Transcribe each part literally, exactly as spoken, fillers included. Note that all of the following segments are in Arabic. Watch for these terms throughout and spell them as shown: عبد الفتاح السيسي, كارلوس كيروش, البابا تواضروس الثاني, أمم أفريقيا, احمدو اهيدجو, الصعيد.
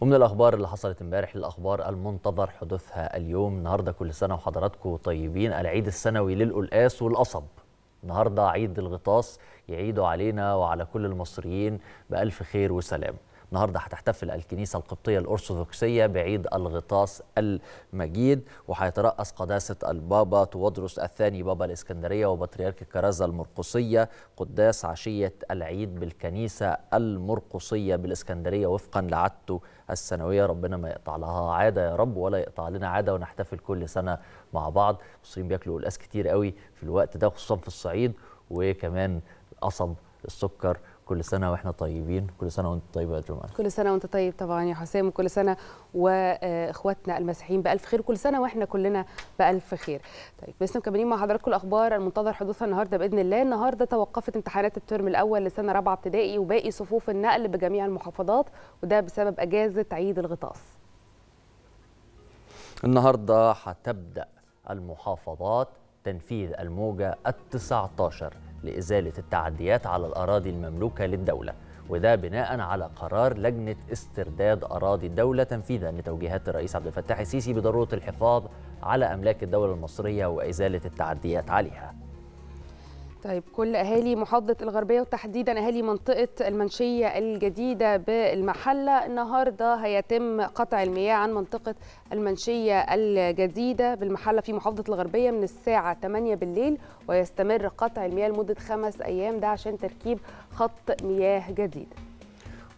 ومن الأخبار اللي حصلت امبارح للأخبار المنتظر حدوثها اليوم. النهارده كل سنة وحضراتكم طيبين، العيد السنوي للقلقاس والقصب. النهارده عيد الغطاس، يعيدوا علينا وعلى كل المصريين بألف خير وسلام. النهارده هتحتفل الكنيسه القبطيه الارثوذكسيه بعيد الغطاس المجيد، وهيترأس قداسه البابا تواضروس الثاني بابا الاسكندريه وبطريرك كرازه المرقسيه قداس عشيه العيد بالكنيسه المرقسيه بالاسكندريه وفقا لعادته السنويه. ربنا ما يقطع لها عاده يا رب ولا يقطع لنا عاده، ونحتفل كل سنه مع بعض. المصريين بياكلوا قلقاس كتير قوي في الوقت ده خصوصا في الصعيد، وكمان قصب السكر. كل سنة وإحنا طيبين، كل سنة وأنت طيبة يا جماعة. كل سنة وأنت طيب طبعا يا حسام، وكل سنة وإخواتنا المسيحيين بألف خير، كل سنة وإحنا كلنا بألف خير. طيب لسه مكملين مع حضراتكم الأخبار المنتظر حدوثها النهاردة بإذن الله. النهاردة توقفت امتحانات الترم الأول لسنة رابعة ابتدائي وباقي صفوف النقل بجميع المحافظات، وده بسبب أجازة عيد الغطاس. النهاردة هتبدأ المحافظات تنفيذ الموجة التسعة عشر لإزالة التعديات على الأراضي المملوكة للدولة، وده بناء على قرار لجنة استرداد أراضي الدولة تنفيذا لتوجيهات الرئيس عبد الفتاح السيسي بضرورة الحفاظ على أملاك الدولة المصرية وإزالة التعديات عليها. طيب كل أهالي محافظة الغربية وتحديدا أهالي منطقة المنشية الجديدة بالمحلة، النهاردة هيتم قطع المياه عن منطقة المنشية الجديدة بالمحلة في محافظة الغربية من الساعة تمانية بالليل، ويستمر قطع المياه لمدة خمس أيام، ده عشان تركيب خط مياه جديد.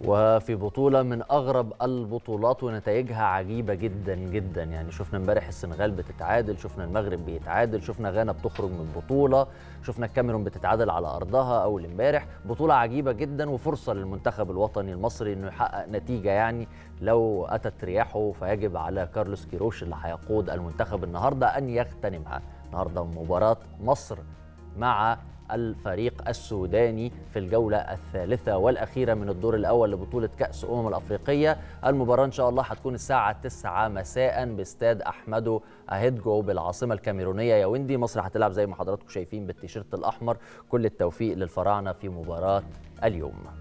وفي بطولة من أغرب البطولات ونتائجها عجيبة جدا جدا، يعني شفنا امبارح السنغال بتتعادل، شفنا المغرب بيتعادل، شفنا غانا بتخرج من البطولة، شفنا الكاميرون بتتعادل على أرضها أول امبارح. بطولة عجيبة جدا وفرصة للمنتخب الوطني المصري إنه يحقق نتيجة، يعني لو أتت رياحه فيجب على كارلوس كيروش اللي هيقود المنتخب النهاردة أن يغتنمها. النهاردة مباراة مصر مع الفريق السوداني في الجولة الثالثة والأخيرة من الدور الأول لبطولة كأس أمم الأفريقية. المباراة إن شاء الله هتكون الساعة تسعة مساء باستاد احمدو اهيدجو بالعاصمة الكاميرونية يا وندي. مصر هتلعب زي ما حضراتكم شايفين بالتيشيرت الأحمر. كل التوفيق للفراعنة في مباراة اليوم.